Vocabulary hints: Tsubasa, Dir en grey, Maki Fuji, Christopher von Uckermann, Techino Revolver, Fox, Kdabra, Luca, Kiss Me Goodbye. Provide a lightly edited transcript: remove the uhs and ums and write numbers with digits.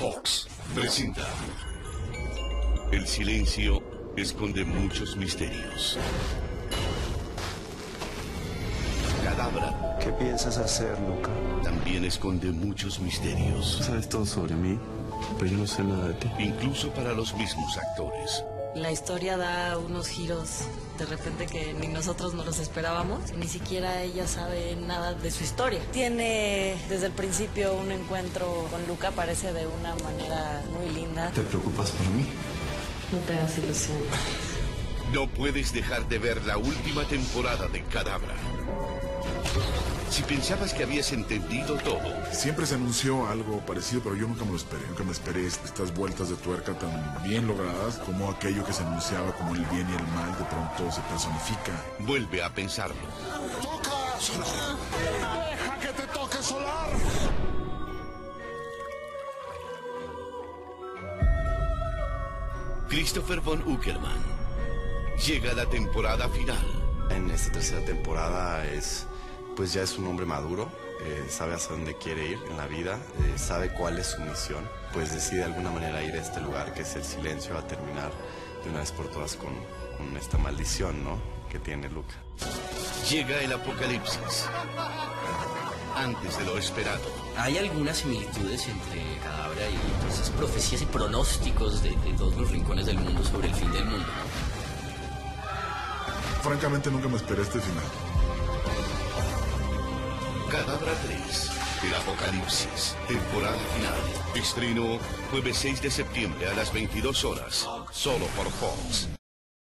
Fox presenta. El silencio esconde muchos misterios. Kdabra. ¿Qué piensas hacer, Luca? También esconde muchos misterios. ¿Sabes todo sobre mí? Pero yo no sé nada de ti. Incluso para los mismos actores. La historia da unos giros de repente que ni nosotros no los esperábamos. Ni siquiera ella sabe nada de su historia. Tiene desde el principio un encuentro con Luca, parece de una manera muy linda. ¿Te preocupas por mí? No te hagas ilusión. No puedes dejar de ver la última temporada de Kdabra. Si pensabas que habías entendido todo. Siempre se anunció algo parecido, pero yo nunca me lo esperé. Nunca me esperé estas vueltas de tuerca tan bien logradas, como aquello que se anunciaba como el bien y el mal, de pronto se personifica. Vuelve a pensarlo. ¡Toca, Solar! ¡Deja que te toque, Solar! Christopher von Uckermann. Llega la temporada final. En esta tercera temporada pues ya es un hombre maduro, sabe hacia dónde quiere ir en la vida, sabe cuál es su misión, pues decide de alguna manera ir a este lugar que es el silencio, a terminar de una vez por todas con esta maldición, ¿no?, que tiene Luca. Llega el apocalipsis, antes de lo esperado. Hay algunas similitudes entre Kdabra y esas profecías y pronósticos de todos los rincones del mundo sobre el fin del mundo. Francamente nunca me esperé este final. Kdabra 3, el apocalipsis, temporada final. Estreno jueves 6 de septiembre a las 22 horas, solo por Fox.